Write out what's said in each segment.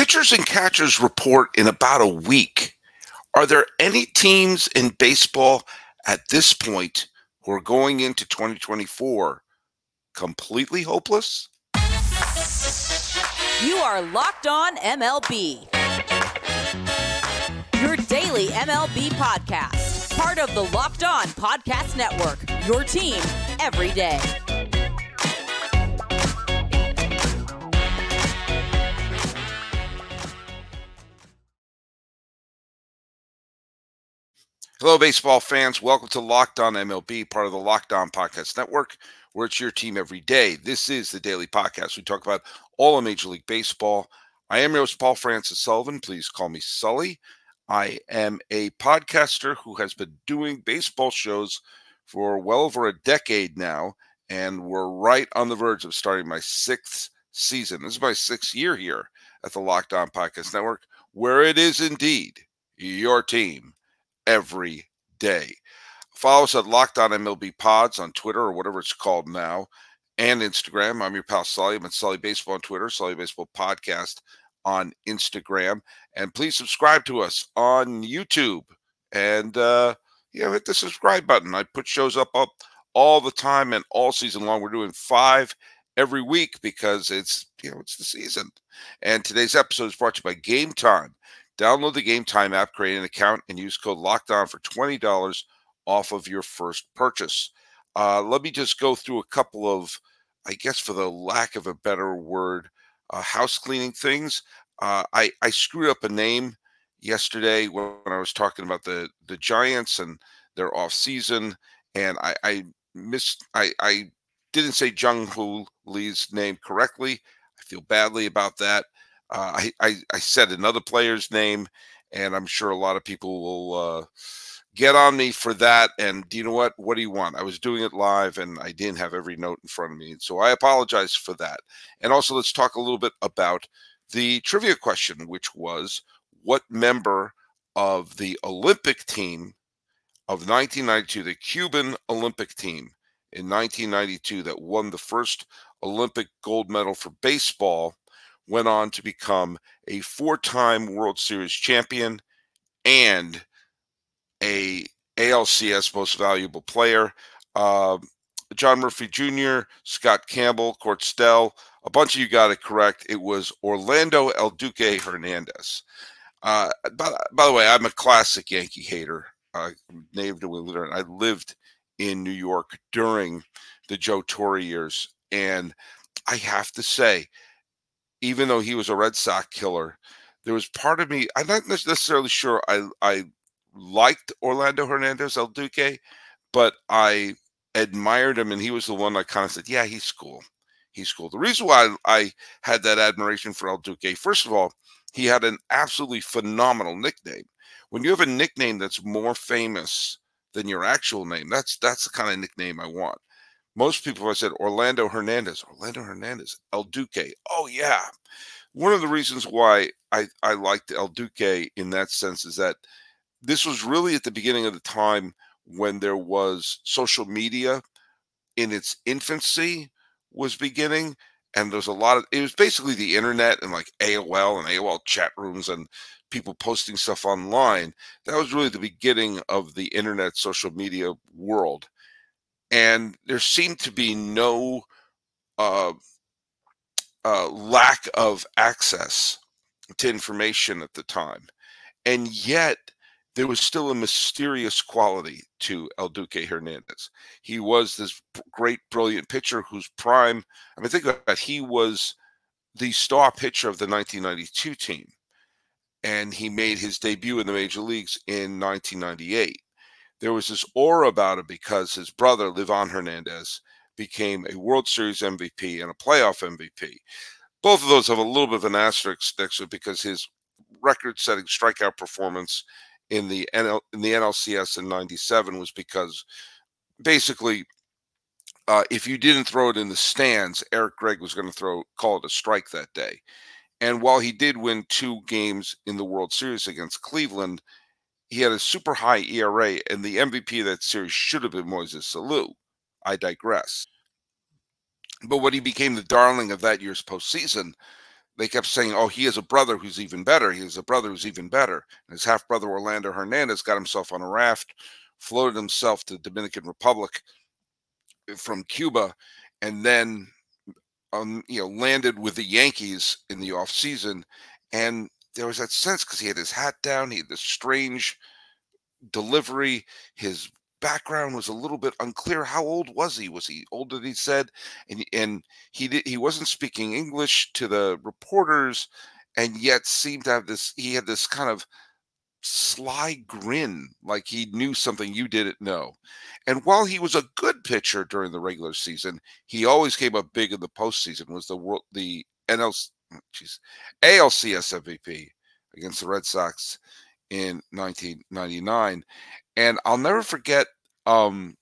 pitchers and catchers report in about a week. Are there any teams in baseball at this point who are going into 2024 completely hopeless? You are Locked On MLB, your daily MLB podcast, part of the Locked On Podcast Network, your team every day. Hello, baseball fans. Welcome to Locked On MLB, part of the Locked On Podcast Network, where it's your team every day. This is the daily podcast. We talk about all of Major League Baseball. I am your host, Paul Francis Sullivan. Please call me Sully. I am a podcaster who has been doing baseball shows for well over a decade now, and we're right on the verge of starting my sixth season. This is my sixth year here at the Locked On Podcast Network, where it is indeed your team every day. Follow us at Locked On MLB Pods on Twitter, or whatever it's called now, and Instagram. I'm your pal Sully. I'm at Sully Baseball on Twitter, Sully Baseball Podcast on Instagram. And please subscribe to us on YouTube. And, hit the subscribe button. I put shows up all the time and all season long. We're doing 5 every week because it's the season. And today's episode is brought to you by Gametime. Download the Gametime app, create an account, and use code LOCKEDON for $20 off of your first purchase. Let me just go through a couple of, I guess for the lack of a better word, house cleaning things. I screwed up a name yesterday when I was talking about the Giants and their offseason, and I didn't say Jung-Hoo Lee's name correctly. I feel badly about that. I said another player's name, and I'm sure a lot of people will get on me for that. And do you know what? What do you want? I was doing it live, and I didn't have every note in front of me, so I apologize for that. And also, let's talk a little bit about the trivia question, which was, what member of the Olympic team of 1992, the Cuban Olympic team in 1992 that won the first Olympic gold medal for baseball, went on to become a 4-time World Series champion and a ALCS Most Valuable Player? John Murphy Jr., Scott Campbell, Court Stell, a bunch of you got it correct. It was Orlando El Duque Hernandez. By the way, I'm a classic Yankee hater, native New Englander, and I lived in New York during the Joe Torre years, and I have to say, even though he was a Red Sox killer, there was part of me, I'm not necessarily sure I liked Orlando Hernandez, El Duque, but I admired him, and he was the one I kind of said, yeah, he's cool. He's cool. The reason why I had that admiration for El Duque, first of all, he had an absolutely phenomenal nickname. When you have a nickname that's more famous than your actual name, that's the kind of nickname I want. Most people, I said, Orlando Hernandez, El Duque. Oh, yeah. One of the reasons why I liked El Duque in that sense is that this was really at the beginning of the time when there was social media in its infancy was beginning. And there's a lot of, it was basically the internet and like AOL and AOL chat rooms and people posting stuff online. That was really the beginning of the internet social media world. And there seemed to be no lack of access to information at the time. And yet, there was still a mysterious quality to El Duque Hernandez. He was this great, brilliant pitcher whose prime, I mean, think about that. He was the star pitcher of the 1992 team. And he made his debut in the major leagues in 1998. There was this aura about him because his brother, Livan Hernandez, became a World Series MVP and a playoff MVP. Both of those have a little bit of an asterisk next to it because his record-setting strikeout performance in the NLCS in 97 was because, basically, if you didn't throw it in the stands, Eric Gregg was going to call it a strike that day. And while he did win 2 games in the World Series against Cleveland, he had a super high ERA, and the MVP of that series should have been Moises Alou. I digress. But when he became the darling of that year's postseason, they kept saying, oh, he has a brother who's even better. He has a brother who's even better. And his half-brother, Orlando Hernandez, got himself on a raft, floated himself to the Dominican Republic from Cuba, and then landed with the Yankees in the offseason. And there was that sense, because he had his hat down, he had this strange delivery, his background was a little bit unclear. How old was he? Was he older than he said? And he wasn't speaking English to the reporters, and yet seemed to have this, he had this kind of sly grin, like he knew something you didn't know. And while he was a good pitcher during the regular season, he always came up big in the postseason, was the ALCS MVP against the Red Sox in 1999. And I'll never forget in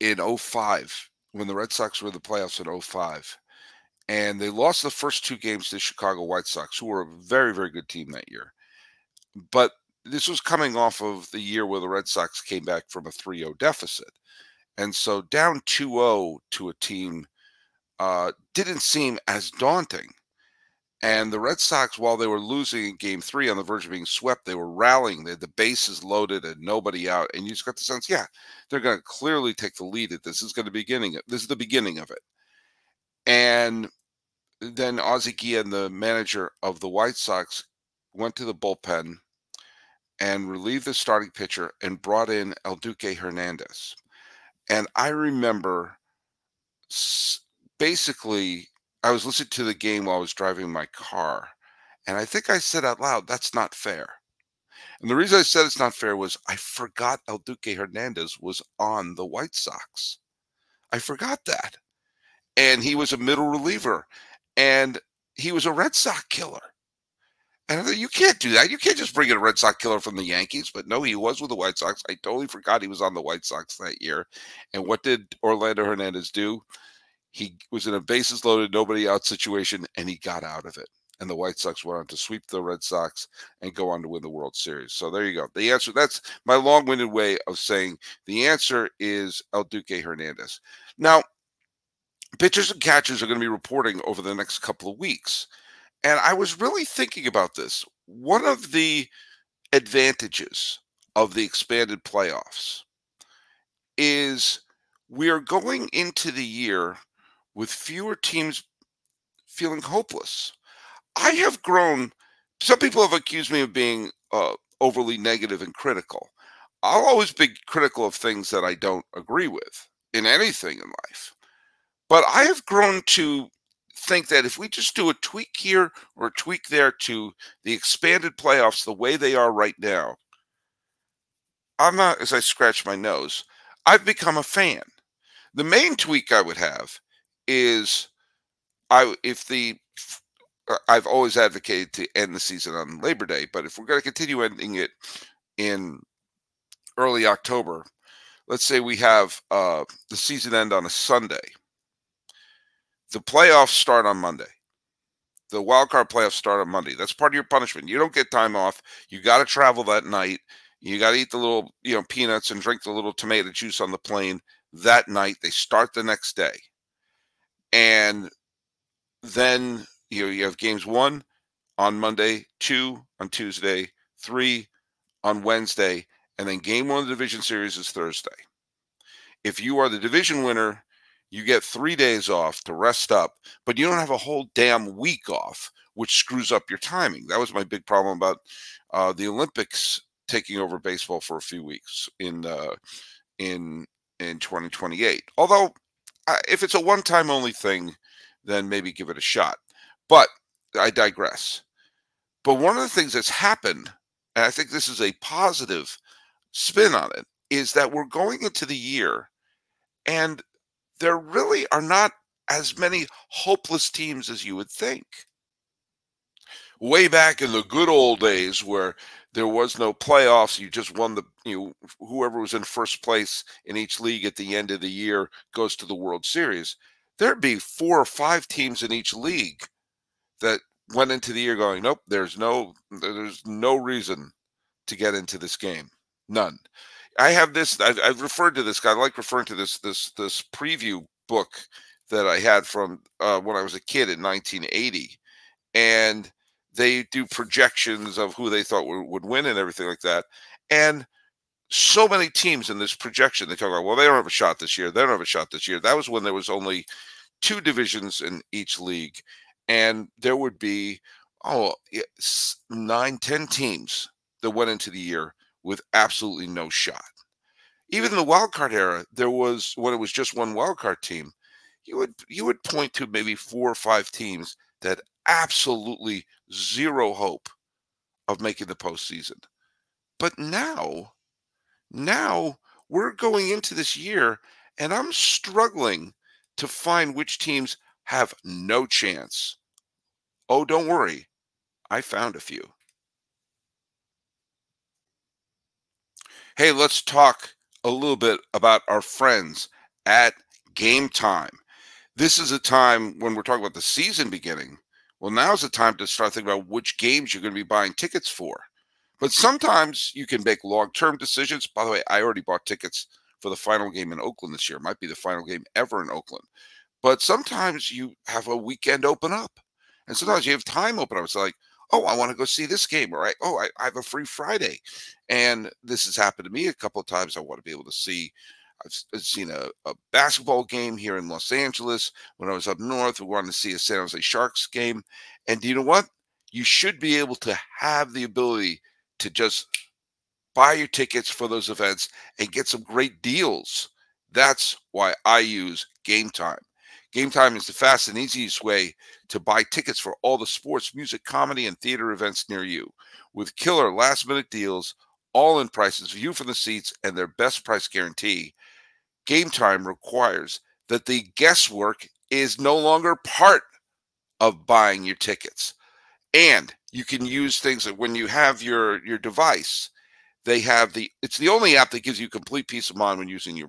2005, when the Red Sox were in the playoffs in 2005, and they lost the first two games to the Chicago White Sox, who were a very, very good team that year. But this was coming off of the year where the Red Sox came back from a 3-0 deficit. And so down 2-0 to a team didn't seem as daunting. And the Red Sox, while they were losing in Game 3 on the verge of being swept, they were rallying. They had the bases loaded and nobody out. And you just got the sense, yeah, they're going to clearly take the lead. This is the beginning of it. And then Ozzie Guillen, the manager of the White Sox, went to the bullpen and relieved the starting pitcher and brought in El Duque Hernandez. And I remember basically I was listening to the game while I was driving my car, and I think I said out loud, that's not fair. And the reason I said it's not fair was I forgot El Duque Hernandez was on the White Sox. I forgot that. And he was a middle reliever, and he was a Red Sox killer. And I thought, you can't do that. You can't just bring in a Red Sox killer from the Yankees. But no, he was with the White Sox. I totally forgot he was on the White Sox that year. And what did Orlando Hernandez do? He was in a bases loaded, nobody out situation, and he got out of it. And the White Sox went on to sweep the Red Sox and go on to win the World Series. So there you go. The answer, that's my long-winded way of saying the answer is El Duque Hernandez. Now, pitchers and catchers are going to be reporting over the next couple of weeks. And I was really thinking about this. One of the advantages of the expanded playoffs is we are going into the year with fewer teams feeling hopeless. I have grown. Some people have accused me of being overly negative and critical. I'll always be critical of things that I don't agree with in anything in life. But I have grown to think that if we just do a tweak here or a tweak there to the expanded playoffs the way they are right now, I'm not, as I scratch my nose, I've become a fan. The main tweak I would have is I've always advocated to end the season on Labor Day, but if we're going to continue ending it in early October, let's say we have the season end on a Sunday. The playoffs start on Monday. The wild card playoffs start on Monday. That's part of your punishment. You don't get time off. You got to travel that night. You got to eat the little, peanuts and drink the little tomato juice on the plane that night. They start the next day. And then, you have games 1 on Monday, 2 on Tuesday, 3 on Wednesday, and then game 1 of the division series is Thursday. If you are the division winner, you get 3 days off to rest up, but you don't have a whole damn week off, which screws up your timing. That was my big problem about the Olympics taking over baseball for a few weeks in 2028. Although, if it's a one-time only thing, then maybe give it a shot. But I digress. But one of the things that's happened, and I think this is a positive spin on it, is that we're going into the year and there really are not as many hopeless teams as you would think. Way back in the good old days where there was no playoffs, you just won whoever was in first place in each league at the end of the year goes to the World Series. There'd be 4 or 5 teams in each league that went into the year going, nope, there's no reason to get into this game. None. I have this. I've referred to this. I like referring to this preview book that I had from when I was a kid in 1980, and they do projections of who they thought would win and everything like that. And so many teams in this projection, they talk about, well, they don't have a shot this year. They don't have a shot this year. That was when there was only two divisions in each league, and there would be, 9, 10 teams that went into the year with absolutely no shot. Even in the wild card era, there was, when it was just one wild card team, you would point to maybe 4 or 5 teams that absolutely zero hope of making the postseason. But now we're going into this year, and I'm struggling to find which teams have no chance. Oh, don't worry, I found a few. Hey, let's talk a little bit about our friends at Gametime. This is a time when we're talking about the season beginning. Well, now's the time to start thinking about which games you're going to be buying tickets for. But sometimes you can make long-term decisions. By the way, I already bought tickets for the final game in Oakland this year. It might be the final game ever in Oakland. But sometimes you have a weekend open up, and sometimes you have time open up. It's like, oh, I want to go see this game, or I have a free Friday. And this has happened to me a couple of times. I want to be able to see, I've seen a basketball game here in Los Angeles. When I was up north, we wanted to see a San Jose Sharks game. And do you know what? You should be able to have the ability to just buy your tickets for those events and get some great deals. That's why I use Gametime. Gametime is the fast and easiest way to buy tickets for all the sports, music, comedy, and theater events near you. With killer last-minute deals, all-in prices, view from the seats, and their best price guarantee, Gametime requires that the guesswork is no longer part of buying your tickets. And you can use things that when you have your device, they have it's the only app that gives you complete peace of mind when using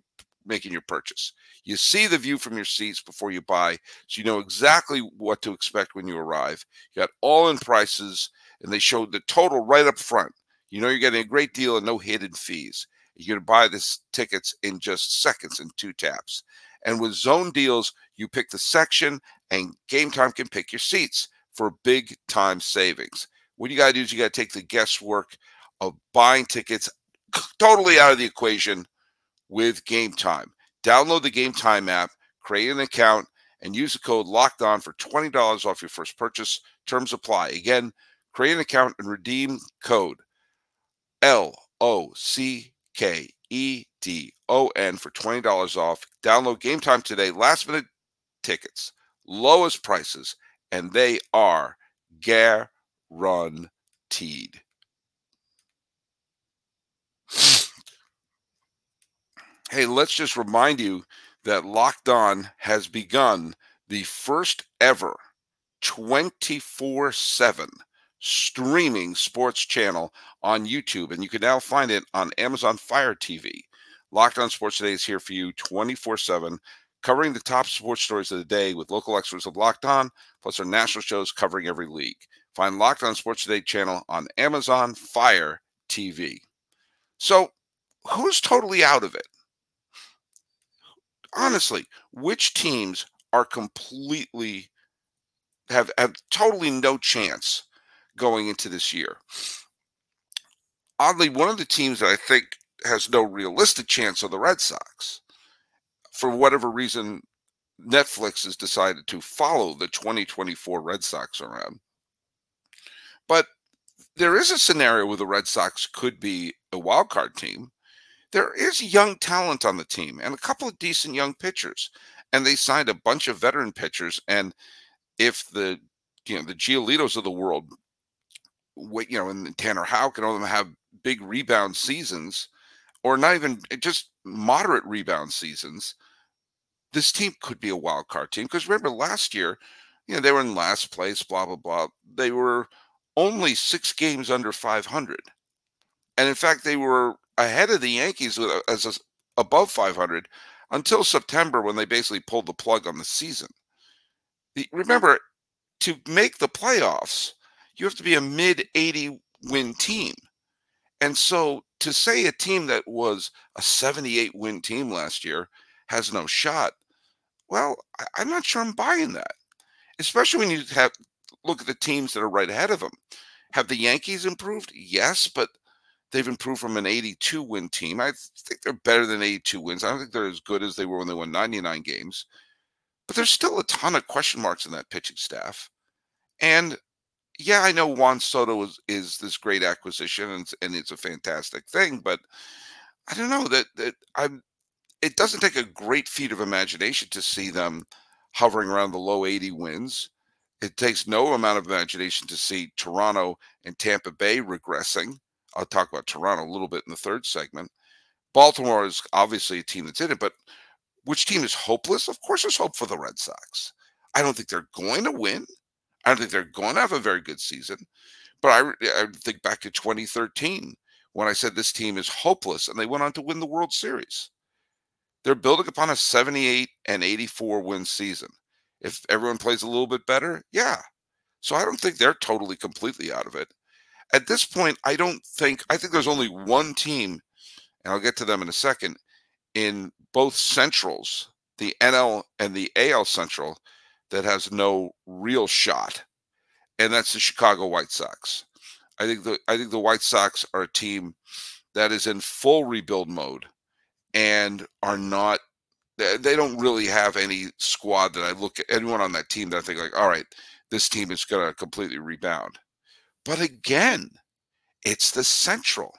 making your purchase. You see the view from your seats before you buy, so you know exactly what to expect when you arrive. You got all-in prices, and they show the total right up front. You know you're getting a great deal and no hidden fees. You're going to buy these tickets in just seconds and 2 taps. And with zone deals, you pick the section, and Gametime can pick your seats for big-time savings. What you got to do is you got to take the guesswork of buying tickets totally out of the equation with Gametime. Download the Gametime app, create an account, and use the code LOCKEDON for $20 off your first purchase. Terms apply. Again, create an account and redeem code LOCKEDON for $20 off. Download Gametime today. Last-minute tickets, lowest prices, and they are guaranteed. Hey, let's just remind you that Locked On has begun the first ever 24/7 streaming sports channel on YouTube, and you can now find it on Amazon Fire TV. Locked On Sports Today is here for you 24/7, covering the top sports stories of the day with local experts of Locked On, plus our national shows covering every league. Find Locked On Sports Today channel on Amazon Fire TV. So, who's totally out of it? Honestly, which teams are completely have totally no chance going into this year? Oddly, one of the teams that I think has no realistic chance are the Red Sox. For whatever reason, Netflix has decided to follow the 2024 Red Sox around. But there is a scenario where the Red Sox could be a wild card team. There is young talent on the team and a couple of decent young pitchers, and they signed a bunch of veteran pitchers. And if the Giolitos of the world, and Tanner Houck and all of them have big rebound seasons, or not even just moderate rebound seasons, this team could be a wild card team. Because remember last year, they were in last place, blah blah blah. They were only 6 games under 500, and in fact they were ahead of the Yankees above 500 until September, when they basically pulled the plug on the season. Remember, to make the playoffs, you have to be a mid-80 win team. And so to say a team that was a 78 win team last year has no shot, well, I'm not sure I'm buying that, especially when you have look at the teams that are right ahead of them. Have the Yankees improved? Yes, but they've improved from an 82-win team. I think they're better than 82 wins. I don't think they're as good as they were when they won 99 games. But there's still a ton of question marks in that pitching staff. And, yeah, I know Juan Soto is this great acquisition, and it's a fantastic thing, but I don't know that I'm. It doesn't take a great feat of imagination to see them hovering around the low 80 wins. It takes no amount of imagination to see Toronto and Tampa Bay regressing. I'll talk about Toronto a little bit in the third segment. Baltimore is obviously a team that's in it, but which team is hopeless? Of course there's hope for the Red Sox. I don't think they're going to win. I don't think they're going to have a very good season. But I think back to 2013 when I said this team is hopeless, and they went on to win the World Series. They're building upon a 78 and 84 win season. If everyone plays a little bit better, yeah. So I don't think they're totally, completely out of it. At this point, I think there's only one team, and I'll get to them in a second, in both Centrals, the NL and the AL Central, that has no real shot, and that's the Chicago White Sox. I think the White Sox are a team that is in full rebuild mode and are not. They don't really have any squad that I look at, anyone on that team that I think like, all right, this team is going to completely rebound. But again, it's the Central.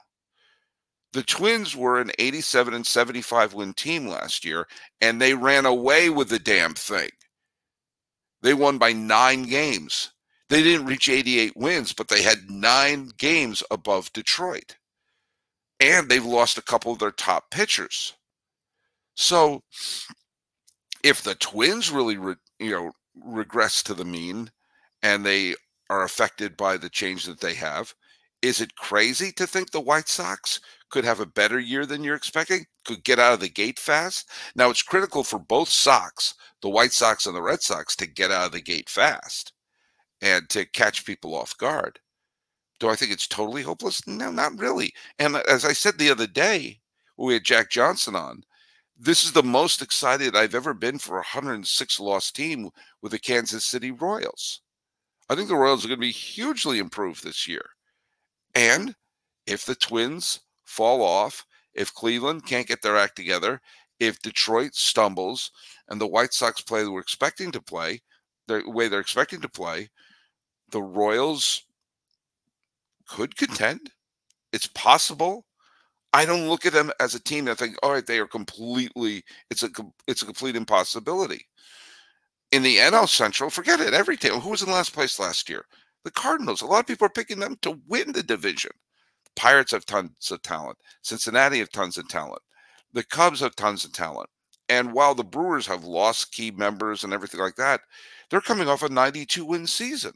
The Twins were an 87 and 75 win team last year, and they ran away with the damn thing. They won by 9 games. They didn't reach 88 wins, but they had 9 games above Detroit. And they've lost a couple of their top pitchers. So if the Twins really regress to the mean and they are affected by the change that they have, is it crazy to think the White Sox could have a better year than you're expecting, could get out of the gate fast? Now, it's critical for both Sox, the White Sox and the Red Sox, to get out of the gate fast and to catch people off guard. Do I think it's totally hopeless? No, not really. And as I said the other day, when we had Jack Johnson on, this is the most excited I've ever been for a 106-loss team with the Kansas City Royals. I think the Royals are going to be hugely improved this year. And if the Twins fall off, if Cleveland can't get their act together, if Detroit stumbles and the White Sox play that we're expecting to play, the way they're expecting to play, the Royals could contend. It's possible. I don't look at them as a team that think, all right, they are completely, it's a complete impossibility. In the NL Central, forget it, every team. Who was in last place last year? The Cardinals. A lot of people are picking them to win the division. The Pirates have tons of talent. Cincinnati have tons of talent. The Cubs have tons of talent. And while the Brewers have lost key members and everything like that, they're coming off a 92-win season.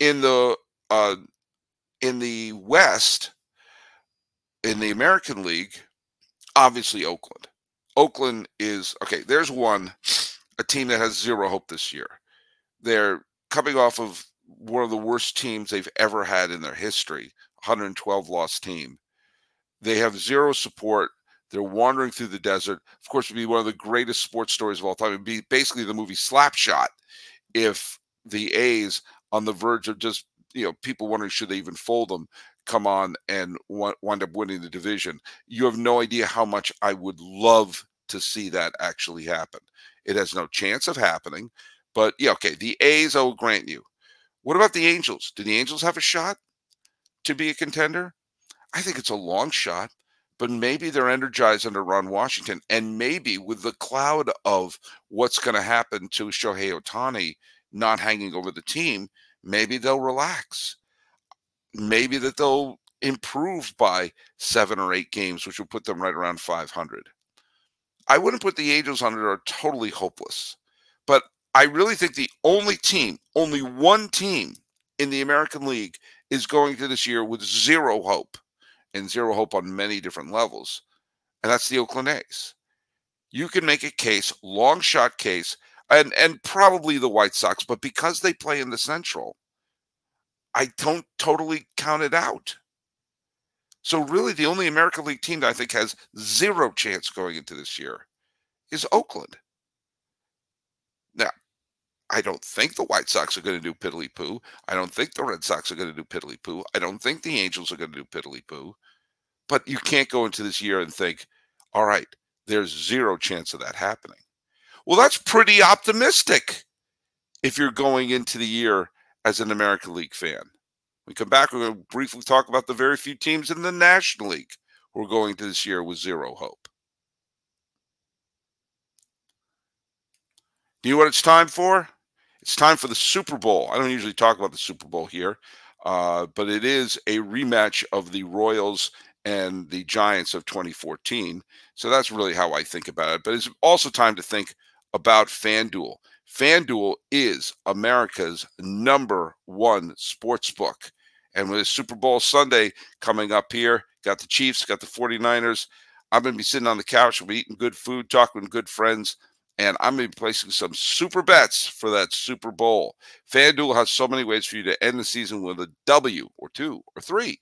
In the West, in the American League, obviously Oakland. Oakland is, okay, there's one, a team that has zero hope this year. They're coming off of one of the worst teams they've ever had in their history, 112-loss team. They have zero support. They're wandering through the desert. Of course, it would be one of the greatest sports stories of all time. It would be basically the movie Slapshot if the A's, on the verge of just, people wondering should they even fold them, come on and wind up winning the division. You have no idea how much I would love to see that actually happen. It has no chance of happening. But, yeah, okay, the A's, I will grant you. What about the Angels? Do the Angels have a shot to be a contender? I think it's a long shot, but maybe they're energized under Ron Washington, and maybe with the cloud of what's going to happen to Shohei Otani not hanging over the team, maybe they'll relax. Maybe that they'll improve by 7 or 8 games, which will put them right around 500. I wouldn't put the Angels on it are totally hopeless, but I really think the only team, only one team in the American League is going to this year with zero hope, and zero hope on many different levels, and that's the Oakland A's. You can make a case, long shot case, and probably the White Sox, but because they play in the Central, I don't totally count it out. So really the only American League team that I think has zero chance going into this year is Oakland. Now, I don't think the White Sox are going to do piddly-poo. I don't think the Red Sox are going to do piddly-poo. I don't think the Angels are going to do piddly-poo. But you can't go into this year and think, all right, there's zero chance of that happening. Well, that's pretty optimistic if you're going into the year as an American League fan. When we come back, we're going to briefly talk about the very few teams in the National League who are going into this year with zero hope. You know what it's time for? It's time for the Super Bowl. I don't usually talk about the Super Bowl here, but it is a rematch of the Royals and the Giants of 2014. So that's really how I think about it. But it's also time to think about FanDuel. FanDuel is America's #1 sports book. And with Super Bowl Sunday coming up here, got the Chiefs, got the 49ers. I'm going to be sitting on the couch. We'll be eating good food, talking with good friends. And I'm going to be placing some super bets for that Super Bowl. FanDuel has so many ways for you to end the season with a W or 2 or 3.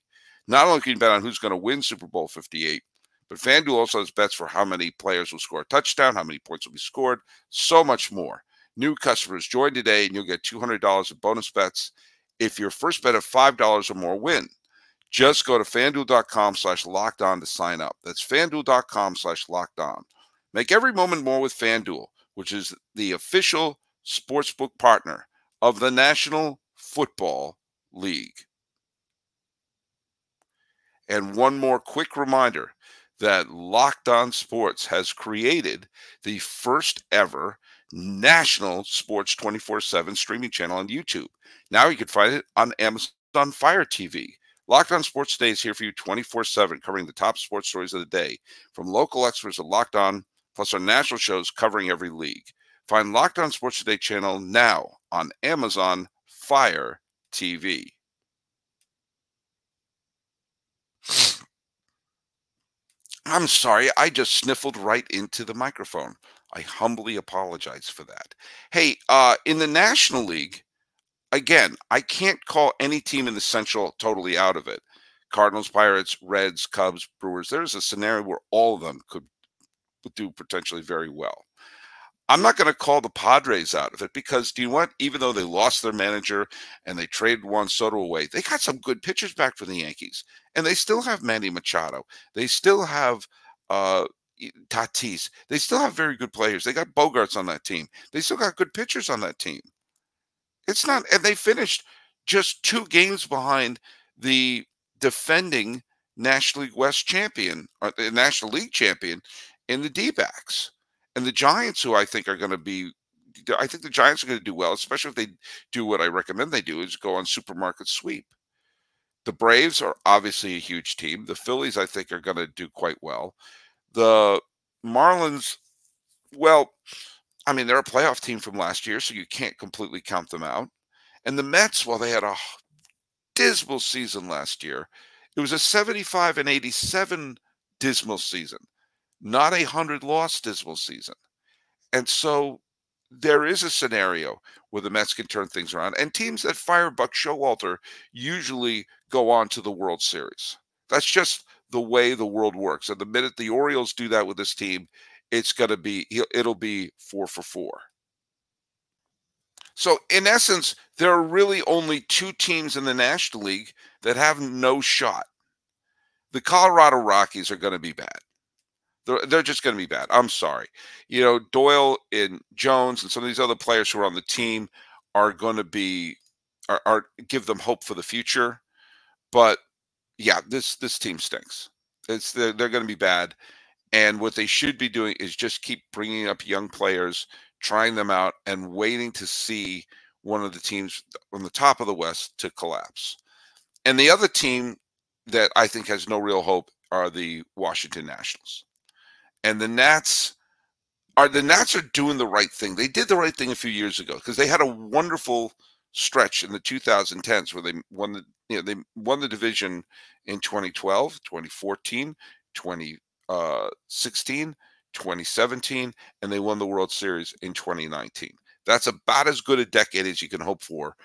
Not only can you bet on who's going to win Super Bowl 58, but FanDuel also has bets for how many players will score a touchdown, how many points will be scored, so much more. New customers join today, and you'll get $200 of bonus bets if your first bet of $5 or more win. Just go to FanDuel.com/LockedOn to sign up. That's FanDuel.com/LockedOn. Make every moment more with FanDuel, which is the official sportsbook partner of the National Football League. And one more quick reminder that Locked On Sports has created the first ever national sports 24/7 streaming channel on YouTube. Now you can find it on Amazon Fire TV. Locked On Sports Today is here for you 24/7, covering the top sports stories of the day from local experts at Locked On, plus our national shows covering every league. Find Locked On Sports Today channel now on Amazon Fire TV. I'm sorry, I just sniffled right into the microphone. I humbly apologize for that. Hey, in the National League, again, I can't call any team in the Central totally out of it. Cardinals, Pirates, Reds, Cubs, Brewers. There's a scenario where all of them could do potentially very well. I'm not going to call the Padres out of it because, do you know what? Even though they lost their manager and they traded Juan Soto away, they got some good pitchers back from the Yankees. And they still have Manny Machado. They still have Tatis. They still have very good players. They got Bogarts on that team. They still got good pitchers on that team. It's not, and they finished just 2 games behind the defending National League West champion, or the National League champion, in the D-backs. And the Giants, who I think are going to be, I think the Giants are going to do well, especially if they do what I recommend they do, is go on supermarket sweep. The Braves are obviously a huge team. The Phillies, I think, are going to do quite well. The Marlins, well, I mean, they're a playoff team from last year, so you can't completely count them out. And the Mets, while they had a dismal season last year, it was a 75 and 87 dismal season, not a 100-loss dismal season. And so there is a scenario where the Mets can turn things around. And teams that fire Buck Showalter usually go on to the World Series. That's just the way the world works. And the minute the Orioles do that with this team, it's going to be, it'll be 4 for 4. So in essence, there are really only 2 teams in the National League that have no shot. The Colorado Rockies are going to be bad. They're just going to be bad. I'm sorry. You know, Doyle and Jones and some of these other players who are on the team are going to be, give them hope for the future. But yeah, this team stinks. They're going to be bad. And what they should be doing is just keep bringing up young players, trying them out, and waiting to see one of the teams on the top of the West to collapse. And the other team that I think has no real hope are the Washington Nationals. And the Nats are doing the right thing. They did the right thing a few years ago because they had a wonderful stretch in the 2010s where they won the they won the division in 2012, 2014, 2016, 2017, and they won the World Series in 2019. That's about as good a decade as you can hope for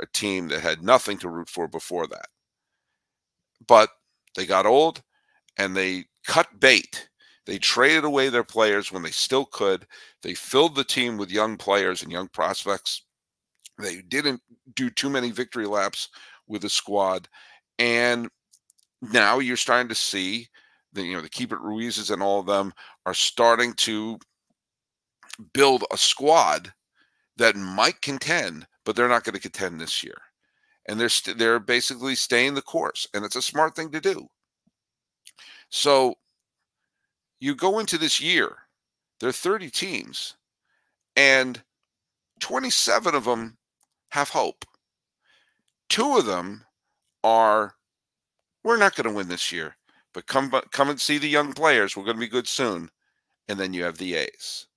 a team that had nothing to root for before that. But they got old and they cut bait. They traded away their players when they still could. They filled the team with young players and young prospects. They didn't do too many victory laps with the squad. And now you're starting to see the, you know, the Keep It Ruizes and all of them are starting to build a squad that might contend, but they're not going to contend this year. And they're basically staying the course, and it's a smart thing to do. So you go into this year, there are 30 teams, and 27 of them have hope. Two of them are, we're not going to win this year, but come and see the young players. We're going to be good soon. And then you have the A's.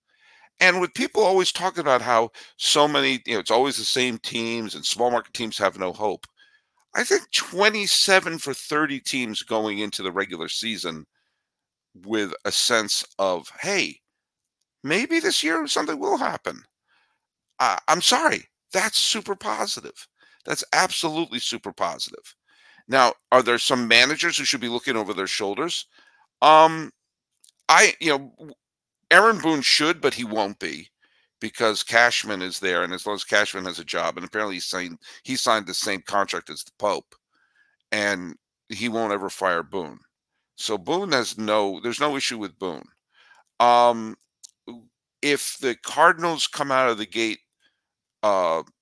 And with people always talking about how so many, you know, it's always the same teams and small market teams have no hope. I think 27 for 30 teams going into the regular season with a sense of, hey, maybe this year something will happen. I'm sorry. That's super positive. That's absolutely super positive. Now, are there some managers who should be looking over their shoulders? Aaron Boone should, but he won't be, because Cashman is there, and as long as Cashman has a job, and apparently he signed the same contract as the Pope, and he won't ever fire Boone. So Boone has there's no issue with Boone. If the Cardinals come out of the gate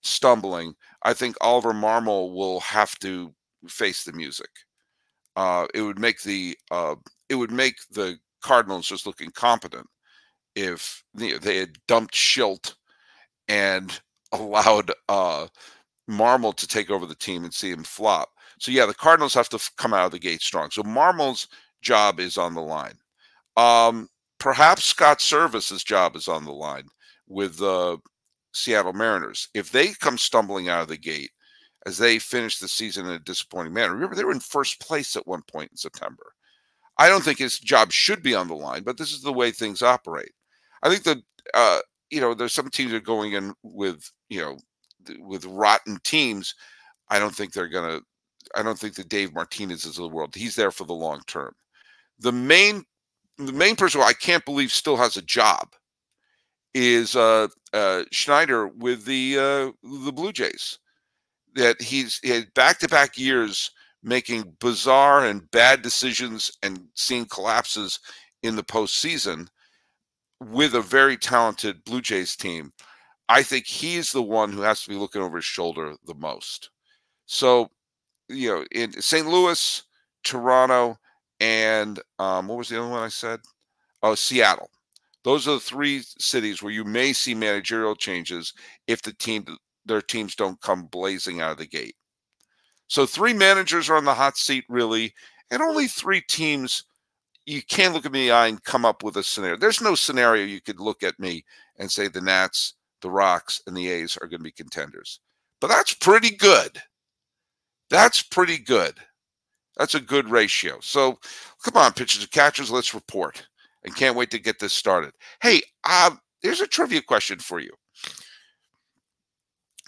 stumbling, I think Oliver Marmol will have to face the music. It would make the Cardinals just look incompetent if they had dumped Schilt and allowed Marmol to take over the team and see him flop. So, yeah, the Cardinals have to come out of the gate strong. So Marmol's job is on the line. Perhaps Scott Service's job is on the line with the Seattle Mariners. If they come stumbling out of the gate as they finish the season in a disappointing manner, remember, they were in first place at one point in September. I don't think his job should be on the line, but this is the way things operate. I think that, there's some teams that are going in with rotten teams. I don't think that Dave Martinez is of the world. He's there for the long term. The main person who I can't believe still has a job is Schneider with the Blue Jays. That he had back-to-back years making bizarre and bad decisions and seeing collapses in the postseason with a very talented Blue Jays team. I think he's the one who has to be looking over his shoulder the most. So, in St. Louis, Toronto, and what was the other one I said? Oh, Seattle. Those are the three cities where you may see managerial changes if their teams don't come blazing out of the gate. So three managers are on the hot seat, really, and only three teams. You can't look at me in the eye and come up with a scenario. There's no scenario you could look at me and say the Nats, the Rocks, and the A's are going to be contenders. But that's pretty good. That's pretty good. That's a good ratio. So come on, pitchers and catchers, let's report. And can't wait to get this started. Hey, here's a trivia question for you.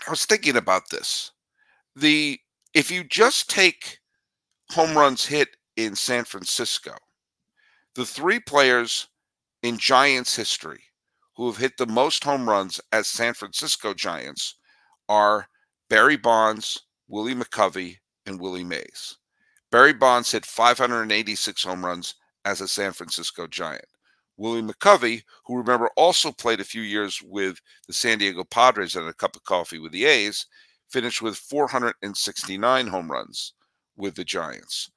I was thinking about this. If you just take home runs hit in San Francisco, the three players in Giants history who have hit the most home runs as San Francisco Giants are Barry Bonds, Willie McCovey, and Willie Mays. Barry Bonds hit 586 home runs as a San Francisco Giant. Willie McCovey, who remember also played a few years with the San Diego Padres and a cup of coffee with the A's, finished with 469 home runs with the Giants.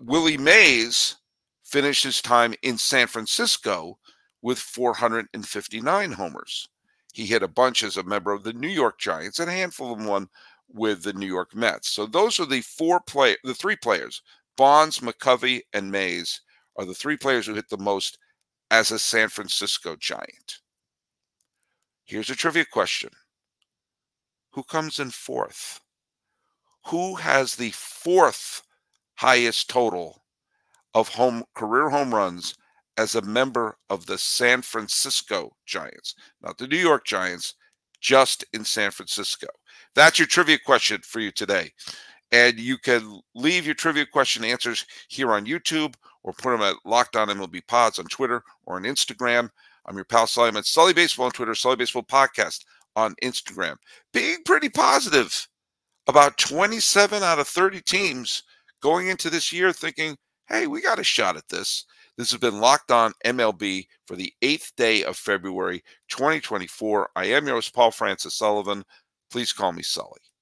Willie Mays finished his time in San Francisco with 459 homers. He hit a bunch as a member of the New York Giants, and a handful of them won with the New York Mets. So those are the three players. Bonds, McCovey, and Mays are the three players who hit the most as a San Francisco Giant. Here's a trivia question. Who comes in fourth? Who has the fourth highest total of career home runs as a member of the San Francisco Giants? Not the New York Giants, just in San Francisco. That's your trivia question for you today. And you can leave your trivia question answers here on YouTube or put them at Locked On MLB Pods on Twitter or on Instagram. I'm your pal Sully. I'm at Sully Baseball on Twitter, Sully Baseball Podcast on Instagram. Being pretty positive about 27 out of 30 teams going into this year thinking, hey, we got a shot at this. This has been Locked On MLB for the 8th day of February, 2024. I am your host, Paul Francis Sullivan. Please call me Sully.